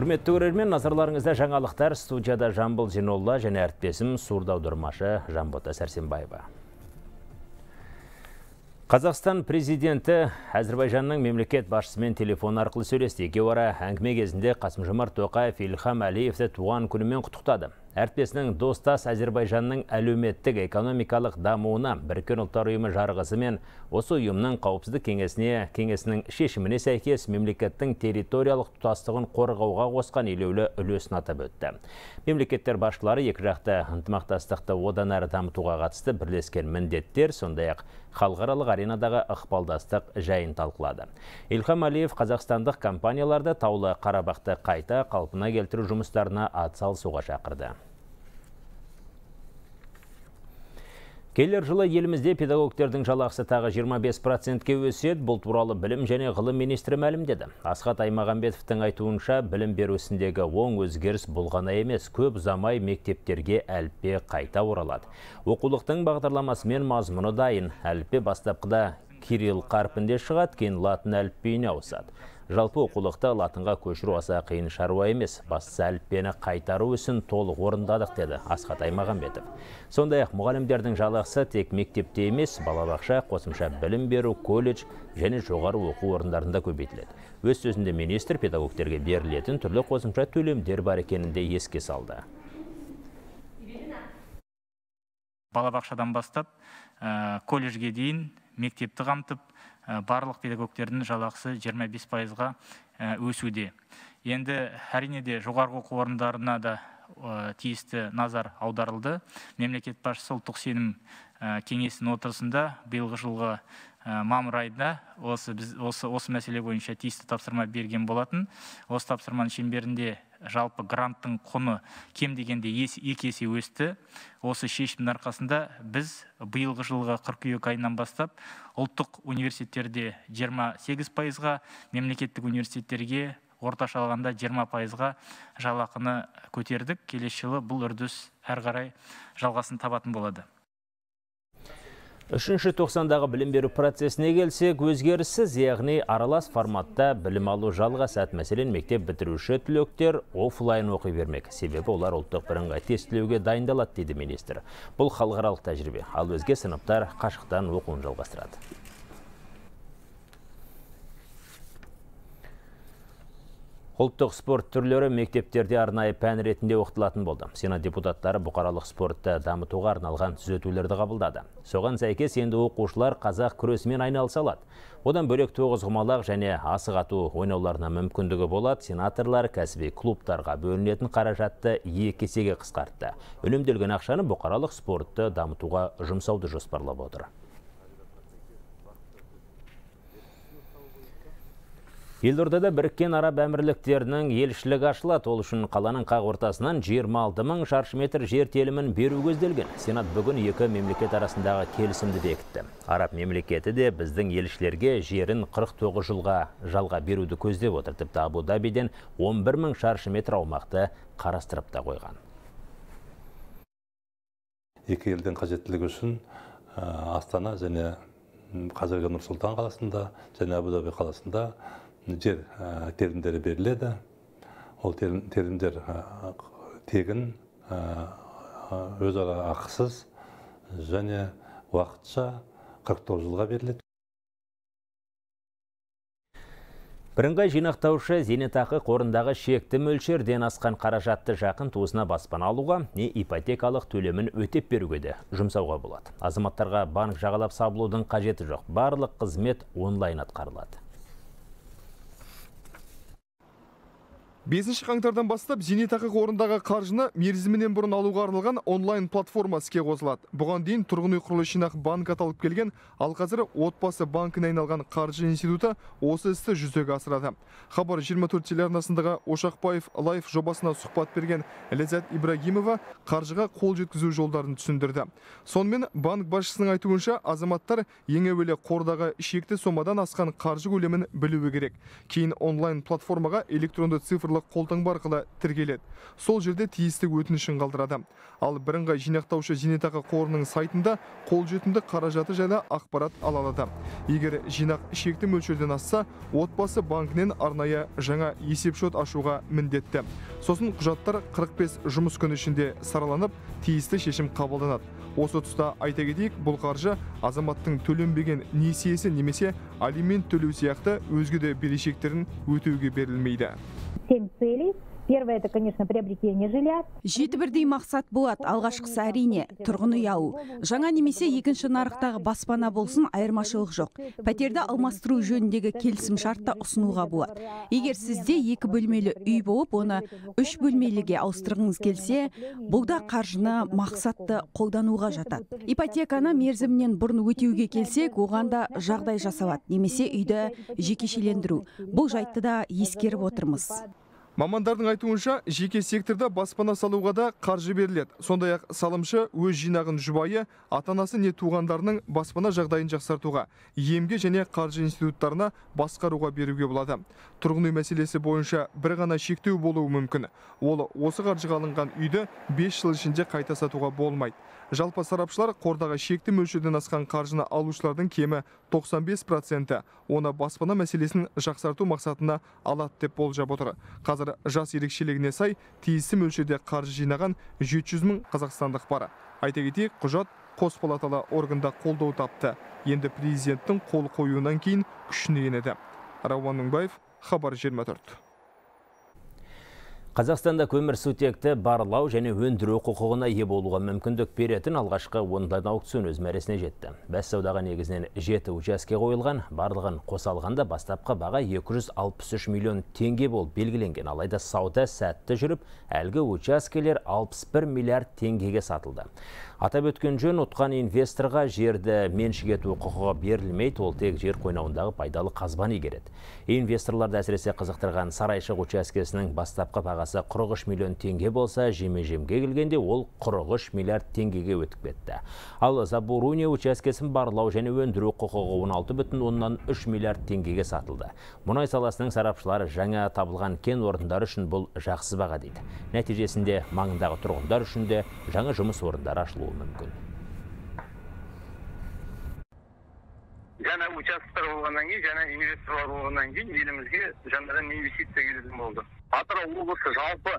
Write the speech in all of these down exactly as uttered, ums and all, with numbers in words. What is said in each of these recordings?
Құрметті көрермен, назарларыңызда жаңалықтар. Студияда Жамбыл Жинолла және әріптесім Сурдау Дұрмашы Жамбота Сәрсенбаева. Қазақстан президенті Әзербайжанның мемлекет басшысымен телефон арқылы сөйлесті. Екеуі әңгіме кезінде Қасым-Жомарт Тоқаев Илхам Әлиевті туған күнімен құттықтады. Әріптесінің достас Әзербайжанның әлеуметтік экономикалық дамуына Біріккен Ұлттар Ұйымы жарғысы мен осы ұйымның қауіпсіздік кеңесіне, кеңесінің шешіміне сәйкес мемлекеттің территориялық тұтастығын қорғауға қосқан елеулі үлесін атап өтті. Мемлекеттер басшылары екіжақты ынтымақтастықты одан әрі дамытуға қатысты бірлескен міндеттер, сондай-ақ халықаралық аренадағы ықпалдастық жайын талқылады. Илхам Әлиев қазақстандық компанияларды Таулы Қарабақты қайта қалпына келтіру жұмыстарына атсалысуға шақырды. Келер жылы елімізде педагогтердің жалақысы тағы жиырма бес процентке өседі. Бұл туралы білім және ғылым министрі мәлімдеді. Асқат Аймағамбетовтің айтуынша, білім беру ісіндегі оң өзгеріс бұл ғана емес, көп ұзамай мектептерге әліппе қайта оралады. Оқулықтың бағдарламасы мен мазмұны дайын. Әліппе бастапқыда кирилл қарпінде шығады, кейін латын әліпбиіне ауысады. Жалпы оқулықты латынға көшіру аса қиын шаруа емес. Бастысы әліппені қайтару ісін толық орындадық, деді Асқат Аймағамбетов. Сондай-ақ мұғалімдердің жалақысы тек мектепте емес, балабақша, қосымша білім беру, колледж және жоғары оқу орындарында көбейтіледі. Өз сөзінде министр педагогтерге берілетін түрлі қосымша төлемдер бар екенін де еске салды. Балабақшадан бастап, колледжге дейін мектепті қамтып, барлық педагогтердің жалақысы жиырма бес пайызға өсуде. Енді әрине де жоғарғы оқу орындарына да тиісті назар аударылды. Мемлекет басшысы ұлттық сенім кеңесінің отырысында биылғы жылғы мамыр айында осы осы осы мәселе бойынша тиісті тапсырма берген болатын. Осы тапсырманың шеңберінде жалпы гранттың құны кем дегенде екі есе өсті. Осы шешімнің арқасында біз биылғы жылғы қыркүйек айынан бастап ұлттық университеттерде жиырма сегіз пайызға, мемлекеттік университеттерге орташа алғанда жиырма пайызға жалақыны көтердік. Келесі жылы бұл үрдіс әр қарай жалғасын табатын болады. Үшінші тоқсандағы білім беру процесіне келсек, өзгеріссіз, яғни аралас форматта білім алу жалғасы. Мәселен, мектеп бітіруші түлектер офлайн оқи бермек, себебі олар ұлттық бірыңғай тестілеуге дайындалады, дейді министр. Бұл халықаралық тәжірибе, ал өзге сыныптар қашықтан оқуын жалғастырады. Ұлттық спорт түрлері мектептерде арнайы пән ретінде оқытылатын болды. Сенат депутаттары бұқаралық спортты дамытуға арналған түзетулерді қабылдады. Соған сәйкес енді оқушылар қазақ күресімен айналыса алады. Одан бөлек тоғызқұмалақ және асық ату ойнауларына мүмкіндігі болады. Сенаторлар кәсіби клубтарға бөлінетін қаражатты екі есеге қысқартты. Үнемделген ақшаны бұқаралық спортты дамытуға жұмсауды жоспарлап отыр. Елордада Біріккен Араб Әмірліктерінің елшілігі ашылады. Ол үшін қаланың қақ ортасынан жиырма алты мың шаршы метр жер телімін беру көзделген. Сенат бүгін екі мемлекет арасындағы келісімді бекітті. Араб мемлекеті де біздің елшілерге жерін қырық тоғыз жылға жалға беруді көздеп отыр. Тіпті Абу-Дабиден он бір мың шаршы метр аумақты қарастырып та қойған. Екі елдің қажеттілігі үшін Астана және қазіргі Нұр-Сұлтан қаласында және Абу-Даби қаласында жер телімдері беріледі. Ол телімдер тегін, өзара ақысыз және уақытша қырық тоғыз жылға беріледі. Бірыңғай жинақтаушы зейнетақы қорындағы шекті мөлшерден асқан қаражатты жақын туысына баспана алуға не ипотекалық төлемін өтеп беруге де жұмсауға болады. Азаматтарға банк жағалап сабылудың қажеті жоқ. Барлық қызмет онлайн атқарылады. бесінші қаңтардан бастап зейнетақы қорындағы қаржыны мерзімінен бұрын алуға арналған онлайн платформа іске қосылады. Бұған дейін тұрғын үй құрылыс жинақ банкі аталып келген, ал қазір отбасы банкіне айналған қаржы институты осы істі жүзеге асырады. Хабар жиырма төрт телеарнасындағы Ошақбаев лайф жобасына сұхбат берген Лезет Ибрагимова қаржыға қол жеткізу жолдарын түсіндірді. Сонымен банк басшысының айтуынша, азаматтар ең әуелі қордағы шекті сомадан асқан қаржы көлемін білуі керек. Кейін онлайн платформаға электронды цифрлы электрондық қолтаңба арқылы тіркеледі. Сол жерде тиісті өтінішін қалдырады. Ал бірыңғай жинақтаушы зейнетақы қорының сайтында қолжетімді қаражаты жайлы ақпарат ала алады. Егер жинақ шекті мөлшерден асса, отбасы банкінен арнайы жаңа есепшот ашуға міндетті. Сосын құжаттар қырық бес жұмыс күні ішінде сараланып, тиісті шешім қабылданады. Осы тұста айта кетейік, бұл қаржы азаматтың төленбеген несиесі немесе алимент төлеу сияқты өзге де берешектерін өтеуге берілмейді. Жеті бірдей мақсат болады. Алғашқысы әрине тұрғын үй алу. Жаңа немесе екінші нарықтағы баспана болсын, айырмашылық жоқ. Пәтерді алмастыру жөніндегі келісім шартта ұсынуға болады. Егер сізде екі бөлмелі үй болып, оны үш бөлмеліге ауыстырғыңыз келсе, бұл да қаржыны мақсатты қолдануға жатады. Ипотеканы мерзімінен бұрын өтеуге келсек, оғанда жағдай жасалады, немесе үйді жекешелендіру. Бұл жайтты да ескеріп отырмыз. Мамандардың айтуынша, жеке секторда баспана салуға да қаржы беріледі. Сондай-ақ салымшы өз жинағын жұбайы, ата-анасы не туғандарының баспана жағдайын жақсартуға, емге және қаржы институттарына басқаруға беруге болады. Тұрғын үй мәселесі бойынша бір ғана шектеу болуы мүмкін. Ол осы қаржыға алынған үйді бес жыл ішінде қайта сатуға болмайды. Жалпы сарапшылар қордағы шекті мөлшерден асқан қаржыны алушылардың кемі тоқсан бес проценті оны баспана мәселесін жақсарту мақсатына алады деп болжап отыр. Қазір жас ерекшелігіне сай тиісті мөлшерде қаржы жинаған жеті жүз мың қазақстандық бар. Айта кетейік, құжат қос палаталы органда қолдау тапты. Енді президенттің қол қоюынан кейін күшіне енеді. Рауан Мыңбаев, Хабар жиырма төрт. Қазақстанда көмірсутекті барлау және өндіру құқығына ие болуға мүмкіндік беретін алғашқы онлайн аукцион өз мәресіне жетті. Бәс саудаға негізінен жеті учаске қойылған, барлығын қосалғанда бастапқы баға екі жүз алпыс үш миллион теңге болып белгіленген, алайда сауда сәтті жүріп, әлгі учаскелер алпыс бір миллиард теңгеге сатылды. Атап өткен жөн, ұтқан инвесторға жерді меншік ету құқығы берілмейді, ол тек жер қойнауындағы пайдалы қазбаны игереді. Инвесторларды әсіресе қызықтырған сарайшық учаскесінің бастапқы баға қырық үш миллион теңге болса, жеме-жемге келгенде ол қырық үш миллиард теңгеге өтіп кетті. Ал Забуруне учаскесін барлау және өндіру құқығы он алты бүтін оннан үш миллиард теңгеге сатылды. Мұнай саласының сарапшылары жаңа табылған кен орындары үшін бұл жақсы баға дейді. Нәтижесінде маңындағы тұрғындар үшін де жаңа жұмыс орындары ашылуы мүмкін. Жаңа участықтар болғаннан кейін, жаңа инвесторлар болғаннан кейін елімізге жаңадан инвестиция келетін болды. Атырау облысы жалпы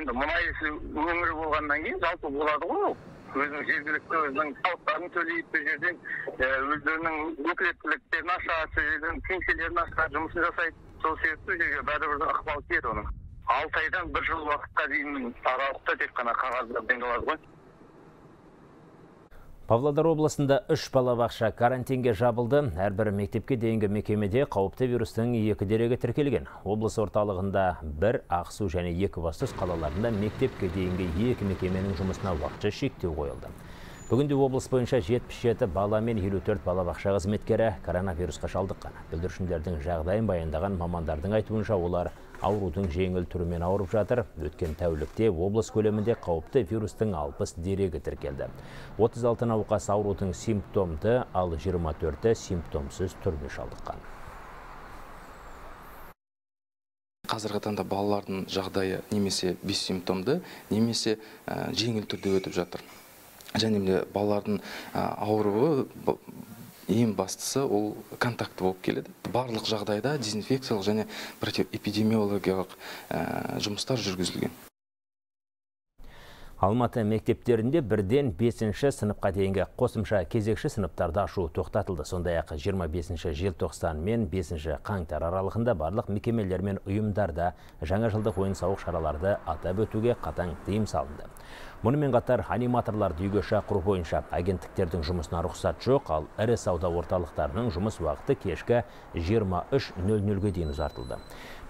енді мұнай өңірі болғаннан кейін жалпы болады ғой. Өзінің жергілікті, өзінің салықтарын төлейді, бұл жерден өздерінің өкілеттіліктерін ашады, сол жерден кеңселерін ашады, жұмысын жасайды. Сол себепті жерге бәрібір ықпал етеді оның. Алты айдан бір жыл уақытқа дейін аралықта тек қана қағаздармен қалады ғой. Павлодар облысында үш балабақша карантинге жабылды. Әрбір мектепке дейінгі мекемеде қауіпті вирустың екі дерегі тіркелген. Облыс орталығында бір, Ақсу және Екібастұз қалаларында мектепке дейінгі екі мекеменің жұмысына уақытша шектеу қойылды. Бүгінде облыс бойынша жетпіс жеті бала мен елу төрт балабақша қызметкері коронавирусқа шалдыққан. Бүлдіршіндердің жағдайын баяндаған мамандардың айтуынша, олар аурудың жеңіл түрімен ауырып жатыр. Өткен тәулікте облыс көлемінде қауіпті вирустың алпыс дерегі тіркелді. отыз алты науқас аурудың симптомды, ал жиырма төрті симптомсыз түрде шалдыққан. Қазіргі таңда балалардың жағдайы немесе бессимптомды, немесе жеңіл түрде өтіп жатыр. Және балалардың ауруы ең бастысы ол контакты болып келеді. Барлық жағдайда дезинфекциялық және противоэпидемиологиялық жұмыстар жүргізілген. Алматы мектептерінде бірден бесінші сыныпқа дейінгі қосымша кезекші сыныптарды ашу тоқтатылды. Сондай-ақ жиырма бесінші желтоқсан мен бесінші қаңтар аралығында барлық мекемелер мен ұйымдарда жаңа жылдық ойын-сауық шараларды атап өтуге қатаң тыйым салынды. Мұнымен қатар аниматорларды үйге шақыру бойынша агенттіктердің жұмысына рұқсат жоқ, ал ірі сауда орталықтарының жұмыс уақыты кешкі жиырма үш нөл нөлге дейін ұзартылды.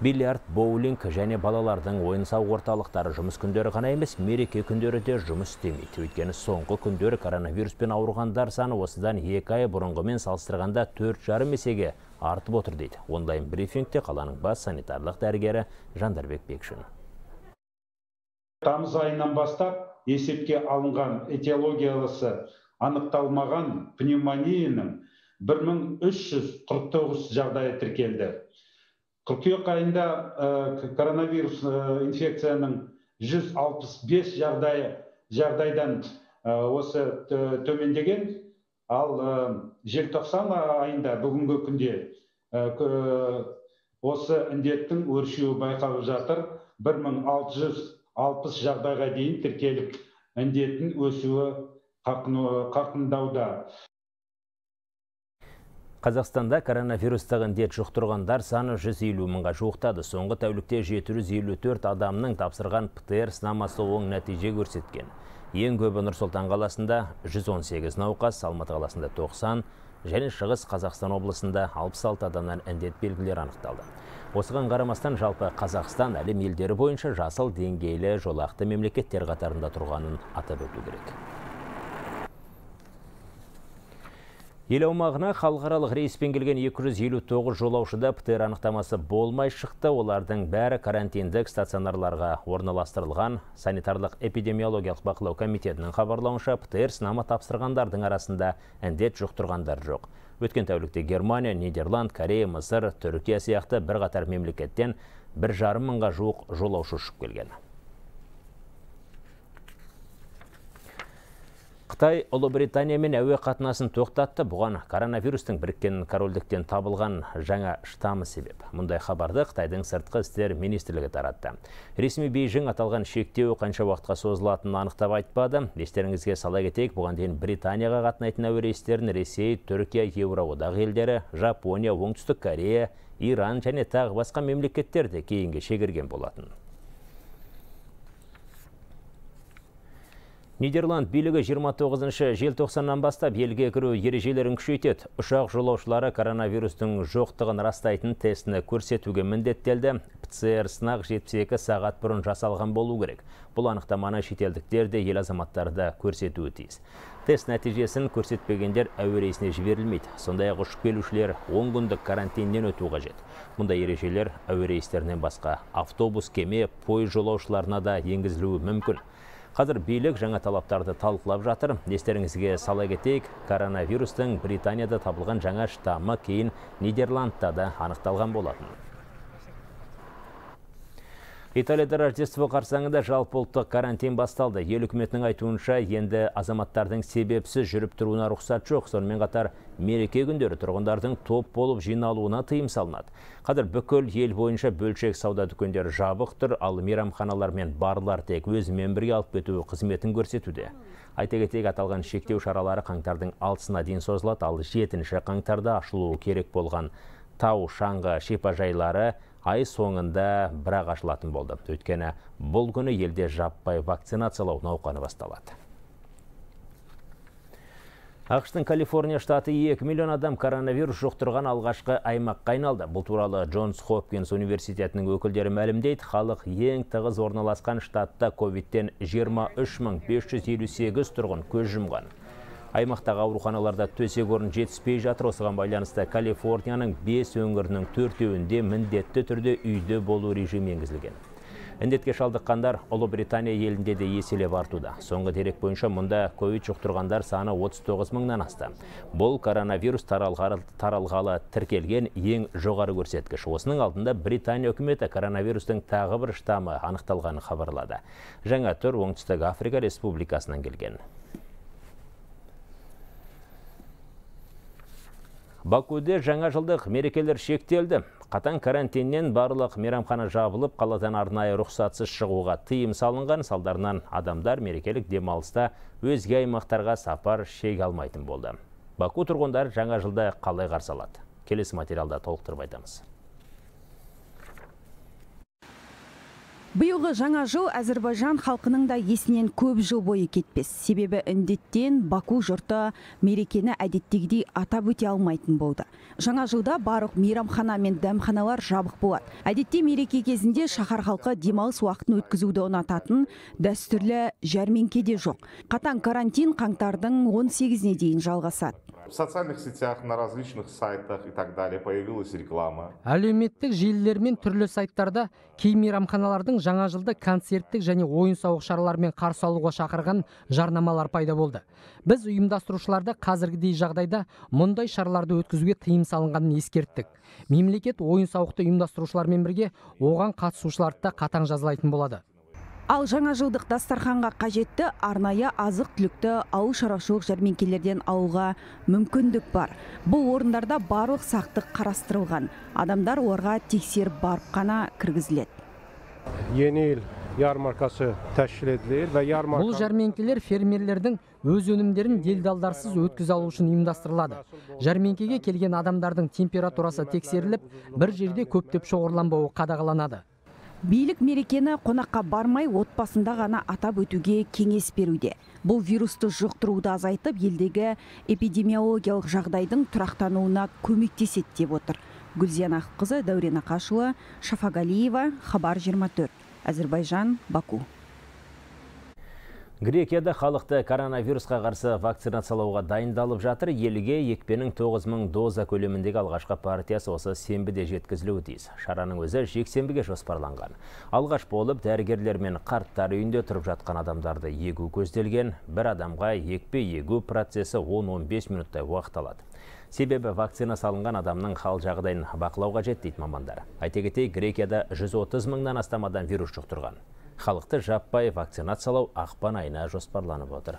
Бильярд, боулинг және балалардың ойын-сауық орталықтары жұмыс күндері ғана емес, мереке күндері де жұмыс істемейді. Өйткені соңғы күндері коронавируспен ауырғандар саны осыдан екі ай бұрынғымен салыстырғанда төрт жарым есеге артып отыр дейді. Онлайн брифингте қаланың бас санитарлық дәрігері Жандарбек Бекшин. Тамыз айынан бастап есепке алынған этиологиялысы анықталмаған пневмонияның бір мың үш жүз қырық тоғыз жағдайы тіркелді. қыркүйек айында коронавирус инфекцияның жүз алпыс бес жағдайы жағдайдан осы төмендеген, ал желтоқсан айында бүгінгі күнде осы індеттің өршуі байқалып жатыр. бір мың алты жүз алпыс жағдайға дейін тіркеліп, індеттің өсуі қарқындауда. Қазақстанда коронавирустық індет жұқтырғандар саны жүз елу мыңға жуықтады. Соңғы тәулікте жеті жүз елу төрт адамның тапсырған ПТР-сынамасы оң нәтиже көрсеткен. Ең көбі Нұр-Сұлтан қаласында жүз он сегіз науқас, Алматы қаласында тоқсан, және Шығыс Қазақстан облысында алпыс алты адамнан індет белгілер анықталды. Осыған қарамастан жалпы Қазақстан әлем елдері бойынша жасыл деңгейлі жолақты мемлекеттер қатарында тұрғанын атап өту керек. Ел аумағына халықаралық рейспен келген екі жүз елу тоғыз жолаушыда ПТР анықтамасы болмай шықты. Олардың бәрі карантиндік стационарларға орналастырылған. Санитарлық эпидемиологиялық бақылау комитетінің хабарлауынша, ПТР сынама тапсырғандардың арасында індет жұқтырғандар жоқ. Өткен тәулікте Германия, Нидерланд, Корея, Мысыр, Түркия сияқты бір қатар мемлекеттен бір жарым мыңға жуық жолаушы ұшып келген. Қытай Ұлыбритания мен әуе қатынасын тоқтатты. Бұған коронавирустың біріккен корольдіктен табылған жаңа штамы себеп. Мұндай хабарды Қытайдың сыртқы істер министрлігі таратты. Ресми Бейжің аталған шектеу қанша уақытқа созылатынын анықтап айтпады. Естеріңізге сала кетейік, бұған дейін Британияға қатынайтын әуе рейстерін Ресей, Түркия, Еуроодақ елдері, Жапония, Оңтүстік Корея, Иран және тағы басқа мемлекеттер де кейінге шегерген болатын. Нидерланд билігі жиырма тоғызыншы желтоқсаннан бастап елге кіру ережелерін күшейтеді. Ұшақ жолаушылары коронавирустың жоқтығын растайтын тестіні көрсетуге міндеттелді. ПЦР сынақ жетпіс екі сағат бұрын жасалған болу керек. Бұл анықтаманы шетелдіктер де ел азаматтарда көрсетуі тиіс. Тест нәтижесін көрсетпегендер әуе рейсіне жіберілмейді. Сондай-ақ ұшып келушілер он күндік карантиннен өту қажет. Мұндай ережелер әуе рейстерінен басқа автобус, кеме, пойыз жолаушыларына да енгізілуі мүмкін. Қазір билік жаңа талаптарды талқылап жатыр. Естеріңізге сала кетейік, коронавирустың Британияда табылған жаңа штамы кейін Нидерландта да анықталған болатын. Италияда Рождество қарсаңында жалпыұлттық карантин басталды. Ел үкіметінің айтуынша, енді азаматтардың себепсіз жүріп тұруына рұқсат жоқ. Сонымен қатар, мереке күндері тұрғындардың топ болып жиналуына тыйым салынады. Қазір бүкіл ел бойынша бөлшек сауда дүкендері жабық тұр, ал мейрамханалар мен барлар тек өзімен бірге алып кету қызметін көрсетуде. Айта кетейік, аталған шектеу шаралары қаңтардың алтысына дейін созылады, ал жетінші қаңтарда ашылуы керек болған тау шаңғы шипажайлары ай соңында бірақ ашылатын болды. Өйткені бұл күні елде жаппай вакцинациялау науқаны басталады. ақш-тың Калифорния штаты екі миллион адам коронавирус жұқтырған алғашқы аймаққа айналды. Бұл туралы Джонс Хопкинс университетінің өкілдері мәлімдейді. Халық ең тығыз орналасқан штатта ковидтен жиырма үш мың бес жүз елу сегіз тұрғын көз жұмған. Аймақтағы ауруханаларда төсек орын жетіспей жатыр. Осыған байланысты Калифорнияның бес өңірінің төртеуінде міндетті түрде үйде болу режимі енгізілген. Індетке шалдыққандар Ұлыбритания елінде де еселеп артуда. Соңғы дерек бойынша мұнда ковид жұқтырғандар саны отыз тоғыз мыңнан асты. Бұл коронавирус таралғалы тіркелген ең жоғары көрсеткіш. Осының алдында Британия үкіметі коронавирустың тағы бір штамы анықталғанын хабарлады. Жаңа түр Оңтүстік Африка Республикасынан келген. Бакуде жаңа жылдық мерекелер шектелді. Қатаң карантиннен барлық мейрамхана жабылып, қаладан арнайы рұқсатсыз шығуға тыйым салынған. Салдарынан адамдар мерекелік демалыста өзге аймақтарға сапар шеге алмайтын болды. Баку тұрғындары жаңа жылда қалай қарсы алады? Келесі материалда толықтырып айтамыз. Биылғы жаңа жыл Әзербайжан халқының да есінен көп жыл бойы кетпес. Себебі індеттен Баку жұрты мерекені әдеттегідей атап өте алмайтын болды. Жаңа жылда барлық мейрамхана мен дәмханалар жабық болады. Әдетте мереке кезінде шаһар халқы демалыс уақытын өткізуді ұнататын дәстүрлі жәрмеңке де жоқ. Қатаң карантин қаңтардың он сегізіне дейін жалғасады. в социальных сетях, на различных сайтах и так далее появилась реклама. Әлеуметтік желілермен түрлі сайттарда кей мейрамханалардың жаңа жылды концерттік және ойын-сауық шаралармен қарсы алуға шақырған жарнамалар пайда болды. Біз ұйымдастырушыларды қазіргідей жағдайда мұндай шарларды өткізуге тыйым салынғанын ескерттік. Мемлекет ойын-сауықты ұйымдастырушылармен бірге оған қатысушыларды да қатаң жазалайтын болады. Ал жаңа жылдық дастарханға қажетті арнайы азық-түлікті ауыл шаруашылық жәрмеңкелерден алуға мүмкіндік бар. Бұл орындарда барлық сақтық қарастырылған. Адамдар оларға тексеріп барып қана кіргізіледі. Бұл жәрмеңкелер фермерлердің өз өнімдерін делдалдарсыз өткіз алу үшін ұйымдастырылады. Жәрмеңкеге келген адамдардың температурасы тексеріліп, бір жерде көптеп шоғырланбауы қадағаланады. Билік мерекені қонаққа бармай, отбасында ғана атап өтуге кеңес беруде. Бұл вирусты жұқтыруды азайтып, елдегі эпидемиологиялық жағдайдың тұрақтануына көмектеседі деп отыр. Гүлзиян Аққызы, Дәурен Ақашұлы, Шафагалиева, Хабар жиырма төрт, Әзербайжан, Баку. Грекияда халықты коронавирусқа қарсы вакцинациялауға дайындалып жатыр. Елге екпенің тоғыз мың доза көлеміндегі алғашқы партиясы осы сенбіде жеткізілуі тиіс. Шараның өзі жексенбіге жоспарланған. Алғаш болып дәрігерлер мен қарттар үйінде тұрып жатқан адамдарды егу көзделген. Бір адамға екпе егу процесі он он бес минуттай уақыт алады. Себебі вакцина салынған адамның хал жағдайын бақылауға жетпейді мамандар. Айта кетейік, Грекияда жүз отыз мыңнан астам адам вирус жұқтырған. Халықты жаппай вакцинациялау ақпан айына жоспарланып отыр.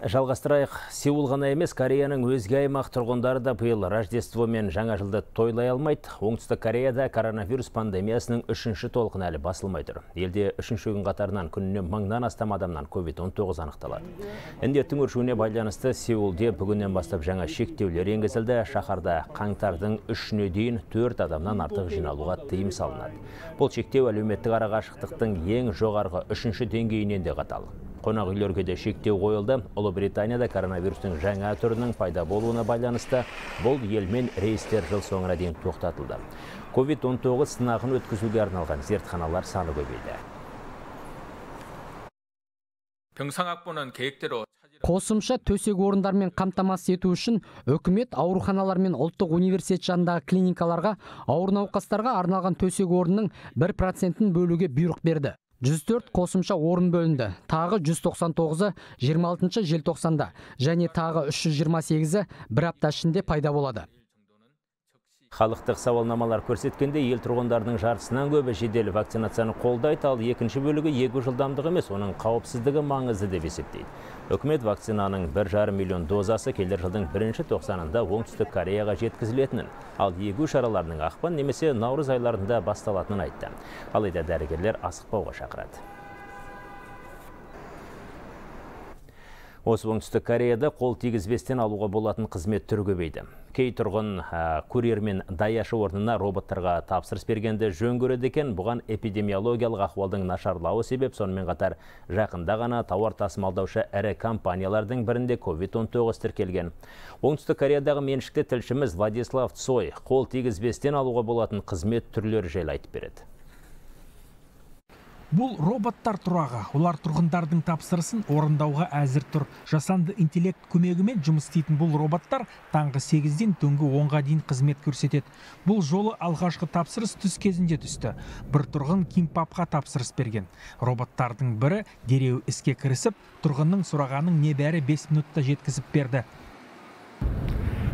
Жалғастырайық. Сеул ғана емес, Кореяның өзге аймақ тұрғындары да биыл Рождество мен жаңа жылды тойлай алмайды. Оңтүстік Кореяда коронавирус пандемиясының үшінші толқыны әлі басылмай тұр. Елде үшінші күн қатарынан күніне мыңнан астам адамнан ковид он тоғыз анықталады. Індеттің өршуіне байланысты Сеулде бүгіннен бастап жаңа шектеулер енгізілді. Шаһарда қаңтардың үшіне дейін төрт адамнан артық жиналуға тыйым салынады. Бұл шектеу әлеуметтік арақашықтықтың ең жоғарғы үшінші деңгейінен де қатал. Қонақ үйлерге де шектеу қойылды. Ұлыбританияда коронавирустың жаңа түрінің пайда болуына байланысты бұл елмен рейстер жыл соңына дейін тоқтатылды. ковид он тоғыз сынағын өткізуге арналған зертханалар саны көбейді. Қосымша төсек орындармен қамтамасыз ету үшін үкімет ауруханалар мен ұлттық университет жанындағы клиникаларға ауыр науқастарға арналған төсек орынның бір процентін бөлуге бұйрық берді. жүз төрт қосымша орын бөлінді, тағы жүз тоқсан тоғызы жиырма алтыншы желтоқсанда, және тағы үш жүз жиырма сегізі бір апта ішінде пайда болады. Халықтық сауалнамалар көрсеткенде, ел тұрғындарының жартысынан көбі жедел вакцинацияны қолдайды, ал екінші бөлігі егу жылдамдығы емес, оның қауіпсіздігі маңызды деп есептейді. Үкімет вакцинаның бір жарым миллион дозасы келер жылдың бірінші тоқсанында оңтүстік Кореяға жеткізілетінін, ал егу шараларының ақпан немесе наурыз айларында басталатынын айтты. Алайда дәрігерлер асықпауға шақырады. Осы оңтүстік Кореяда қол тигізбестен алуға болатын қызмет түрі көбейді. Кей тұрғын курьер мен даяшы орнына роботтарға тапсырыс бергенді жөн көреді екен. Бұған эпидемиологиялық ахуалдың нашарлауы себеп. Сонымен қатар жақында ғана тауар тасымалдаушы әрі компаниялардың бірінде ковид он тоғыз тіркелген. Оңтүстік Кореядағы меншікті тілшіміз Владислав Цой қол тигізбестен алуға болатын қызмет түрлері жайлы айтып береді. Бұл роботтар тұрағы. Олар тұрғындардың тапсырысын орындауға әзір тұр. Жасанды интеллект көмегімен жұмыс істейтін бұл роботтар таңғы сегізден түнгі онға дейін қызмет көрсетеді. Бұл жолы алғашқы тапсырыс түс кезінде түсті. Бір тұрғын кимпапқа тапсырыс берген. Роботтардың бірі дереу іске кірісіп, тұрғынның сұрағанын небәрі бес минутта жеткізіп берді.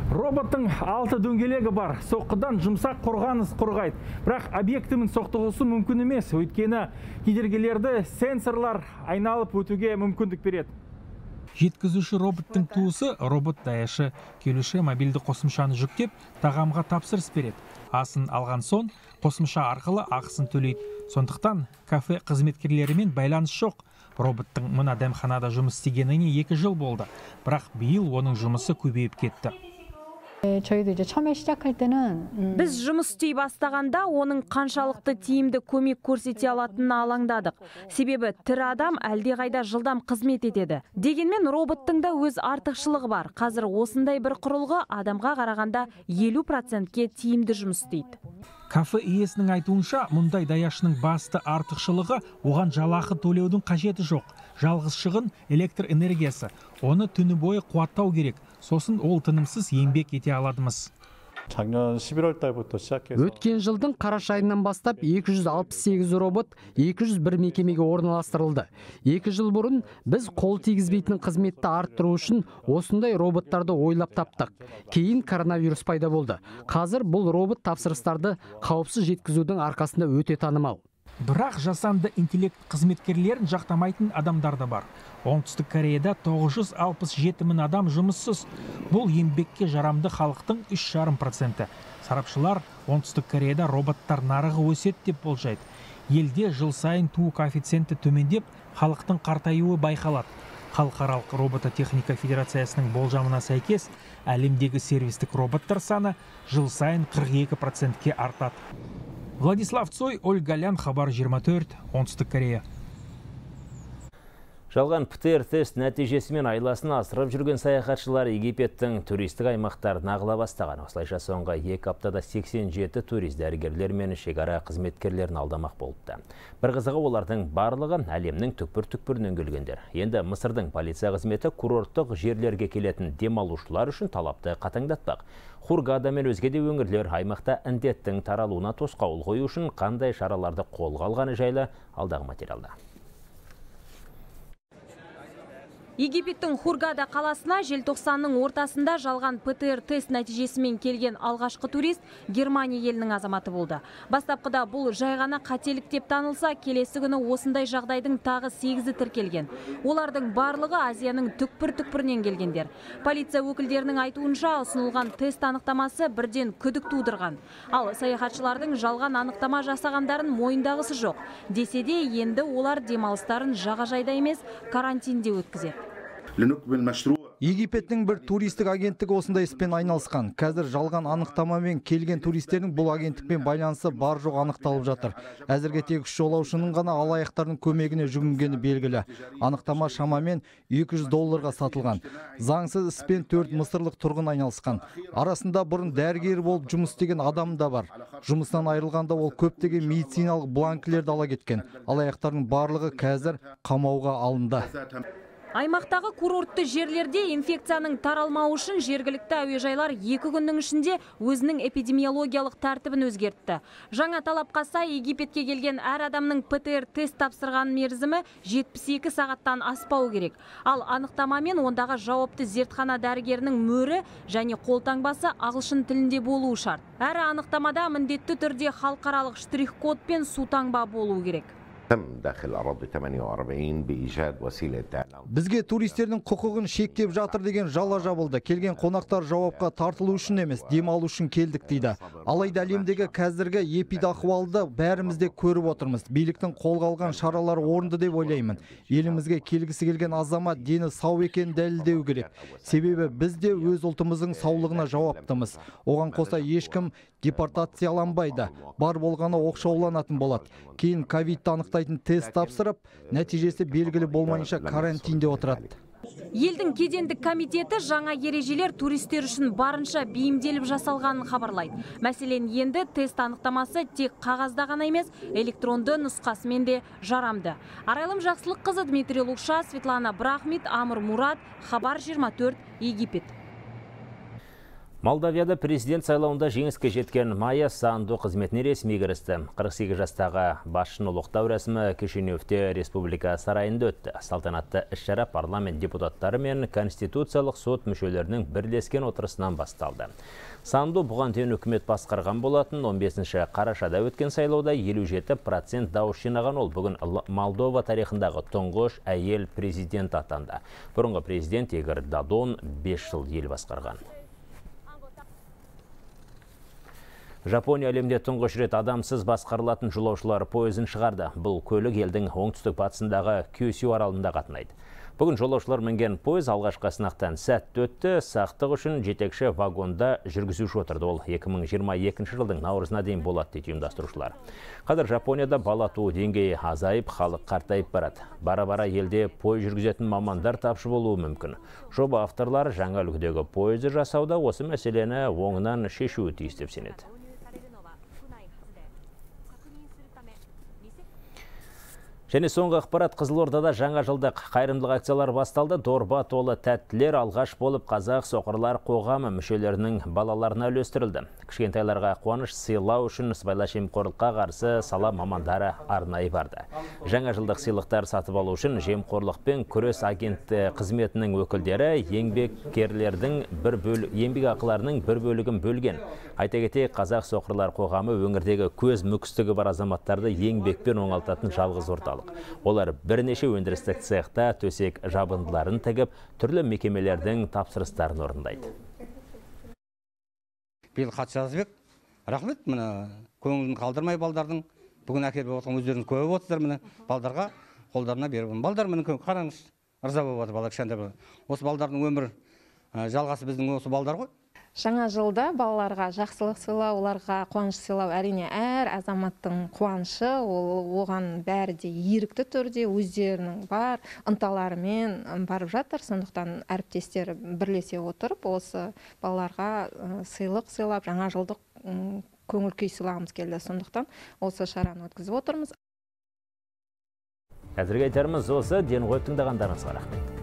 Роботтың алты дөңгелегі бар. Соққыдан жұмсақ қорғаныс қорғайды. Бірақ объектімен соқтығысу мүмкін емес. Өйткені кедергілерді сенсорлар айналып өтуге мүмкіндік береді. Жеткізуші роботтың туысы робот даяшы. Келуші мобильді қосымшаны жүктеп, тағамға тапсырыс береді. Асын алған соң, қосымша арқылы ақысын төлейді. Сондықтан кафе қызметкерлерімен байланыс жоқ. Роботтың мына дәмханада жұмыс істегеніне екі жыл болды. Бірақ биыл оның жұмысы көбейіп кетті. Біз жұмыс істей бастағанда оның қаншалықты тиімді көмек көрсете алатынына алаңдадық. Себебі тірі адам әлде қайда жылдам қызмет етеді. Дегенмен роботтың да өз артықшылығы бар. Қазір осындай бір құрылғы адамға қарағанда елу процентке тиімді жұмыс істейді. Кафе иесінің айтуынша, мұндай даяшының басты артықшылығы оған жалақы төлеудің қажеті жоқ. Жалғыз шығын электр энергиясы. Оны түні бойы қуаттау керек. Сосын ол тынымсыз еңбек ете аладымыз. Өткен жылдың қараш айынан бастап екі жүз алпыс сегіз робот екі жүз бір мекемеге орналастырылды. Екі жыл бұрын біз қол тигізбейтін қызметті арттыру үшін осындай роботтарды ойлап таптық. Кейін коронавирус пайда болды. Қазір бұл робот тапсырыстарды қауіпсіз жеткізудің арқасында өте танымал. Бірақ жасанды интеллект қызметкерлерін жақтамайтын адамдар да бар. Оңтүстік Кореяда тоғыз жүз алпыс жеті мың адам жұмыссыз. Бұл еңбекке жарамды халықтың үш жарым проценті. Сарапшылар Оңтүстік Кореяда роботтар нарығы өседі деп болжайды. Елде жыл сайын туу коэффициенті төмендеп, халықтың қартаюы байқалады. Халықаралық робототехника федерациясының болжамына сәйкес, әлемдегі сервистік роботтар саны жыл сайын қырық екі процентке артады. Владислав Цой, Ольга Лян, Хабар жиырма төрт, Оңтүстік Корея. Жалған ПТР-тест нәтижесімен айласын асырып жүрген саяхатшылар Египеттің туристік аймақтарын ағыла бастаған. Осылайша соңғы екі аптада сексен жеті турист дәрігерлер мен шекара қызметкерлерін алдамақ болыпты. Бір қызығы олардың барлығы әлемнің түкпір-түкпірінен келгендер. Енді Мысырдың полиция қызметі курорттық жерлерге келетін демалушылар үшін талапты қатаңдатпақ. Хургада мен өзгеде өңірлер аймақта індеттің таралуына тосқауыл қою үшін қандай шараларды қолға алғаны жайлы алдағы материалда. Египеттің Хургада қаласына желтоқсанның ортасында жалған ПТР-тест нәтижесімен келген алғашқы турист Германия елінің азаматы болды. Бастапқыда бұл жай ғана қателік деп танылса, келесі күні осындай жағдайдың тағы сегізі тіркелген. Олардың барлығы Азияның түкпір-түкпірінен келгендер. Полиция өкілдерінің айтуынша, ұсынылған тест анықтамасы бірден күдік тудырған. Ал саяхатшылардың жалған анықтама жасағандарын мойындағысы жоқ. Десе де, енді олар демалыстарын жағажайда емес, карантинде өткізеді. Египеттің бір туристік агенттік осындай іспен айналысқан. Қазір жалған анықтамамен келген туристердің бұл агенттікпен байланысы бар жоқ анықталып жатыр. Әзірге тек үш жолаушының ғана алаяқтардың көмегіне жүгінгені белгілі. Анықтама шамамен екі жүз долларға сатылған. Заңсыз іспен төрт мысырлық тұрғын айналысқан. Арасында бұрын дәрігер болып жұмыс істеген адам да бар. Жұмыстан айырылғанда ол көптеген медициналық бланкілерді ала кеткен. Алаяқтардың барлығы қазір қамауға алынды. Аймақтағы курортты жерлерде инфекцияның таралмауы үшін жергілікті әуежайлар екі күннің ішінде өзінің эпидемиологиялық тәртібін өзгертті. Жаңа талапқа сай Египетке келген әр адамның ПТР-тест тапсырған мерзімі жетпіс екі сағаттан аспау керек. Ал анықтамамен ондағы жауапты зертхана дәрігерінің мөрі және қолтаңбасы ағылшын тілінде болуы шарт. Әр анықтамада міндетті түрде халықаралық штрих-код пен сутаңба болуы керек. Бізге туристердің құқығын шектеп жатыр деген жала жабылды. Келген қонақтар жауапқа тартылу үшін емес, демалу үшін келдік дейді. Алайда әлемдегі қазіргі эпидахуалды бәрімізде көріп отырмыз. Биліктің қолға алған шаралар орынды деп ойлаймын. Елімізге келгісі келген азамат дені сау екенін дәлелдеу керек. Себебі бізде өз ұлтымыздың саулығына жауаптымыз. Оған қоса ешкім депортацияланбайды. Бар болғаны оқшауланатын болады. Кейін ковидті анықтайтын тест тапсырып, нәтижесі белгілі болмайынша карантинде отырады. Елдің кедендік комитеті жаңа ережелер туристер үшін барынша бейімделіп жасалғанын хабарлайды. Мәселен, енді тест анықтамасы тек қағазда ғана емес, электронды нұсқасымен де жарамды. Арайлым Жақсылық қызы Дмитрий Лукша, Светлана Брахмет, Амур Мурат, Хабар жиырма төрт, Египет. Молдавияда президент сайлауында жеңіске жеткен Майя Санду қызметіне ресми кірісті. қырық сегіз жастағы басшыны ұлықтау рәсімі Кишиневте республика сарайында өтті. Салтанатты іс-шара парламент депутаттары мен конституциялық сот мүшелерінің бірлескен отырысынан басталды. Санду бұған дейін үкімет басқарған болатын. он бесінші қарашада өткен сайлауда елу жеті процент дауыс жинаған ол бүгін Молдова тарихындағы тұңғыш әйел президент атанды. Бұрынғы президент Егер Дадон бес жыл ел басқарған. Жапония әлемде тұңғыш рет адамсыз басқарылатын жолаушылар пойызын шығарды. Бұл көлік елдің оңтүстік-батысындағы Кюсю аралында қатынайды. Бүгін жолаушылар мінген пойыз алғашқы сынақтан сәтті өтті. Сақтық үшін жетекші вагонда жүргізуші отырды. Ол екі мың жиырма екінші жылдың наурызына дейін болады дейді ұйымдастырушылар. Қазір Жапонияда бала туу деңгейі азайып, халық қартайып барады. Бара-бара елде пойыз жүргізетін мамандар тапшы болуы мүмкін. Жоба авторлары жаңа үлгідегі пойызды жасауда осы мәселені оңынан шешуі тиіс деп сенеді. Және соңғы ақпарат, Қызылордада жаңа жылдық қайырымдылық акциялар басталды. Дорба толы тәттілер алғаш болып қазақ соқырлар қоғамы мүшелерінің балаларына үлестірілді. Кішкентайларға қуаныш сыйлау үшін сыбайлас жемқорлыққа қарсы сала мамандары арнайы барды. Жаңа жылдық сыйлықтар сатып алу үшін жемқорлықпен күрес агенттігі қызметінің өкілдері еңбеккерлердің бір бөл... еңбек ақыларының бір бөлігін бөлген. Айта кетейік, қазақ соқырлар қоғамы өңірдегі көз мүкістігі бар азаматтарды еңбекпен оңалтатын жалғыз орталық. Олар бірнеше өндірістік цехта төсек жабындыларын тігіп, түрлі мекемелердің тапсырыстарын орындайды. Бел хатшы Азбек, рахмет, мына көңілін қалдырмай балдардың. Бүгін әкеліп отырған өздеріңіз көріп отырсыздар, мына балдарға қолдарына беріп. Балдар міне қараңыз, ырза болып жатыр бала кішкентай бала. Осы балдардың өмір жалғасы біздің осы балдар ғой. Жаңа жылда балаларға жақсылық сыйлау, оларға қуаныш сыйлау әрине әр азаматтың қуанышы, ол оған бәрі де ерікті түрде өздерінің бар ынталарымен барып жатыр. Сондықтан әріптестері бірлесе отырып, осы балаларға сыйлық сыйлап, жаңа жылдық көңіл күй сыйлағымыз келді. Сондықтан осы шараны өткізіп отырмыз. Әзірге айтарымыз осы, ден қойып тыңдағандарыңызға рахмет.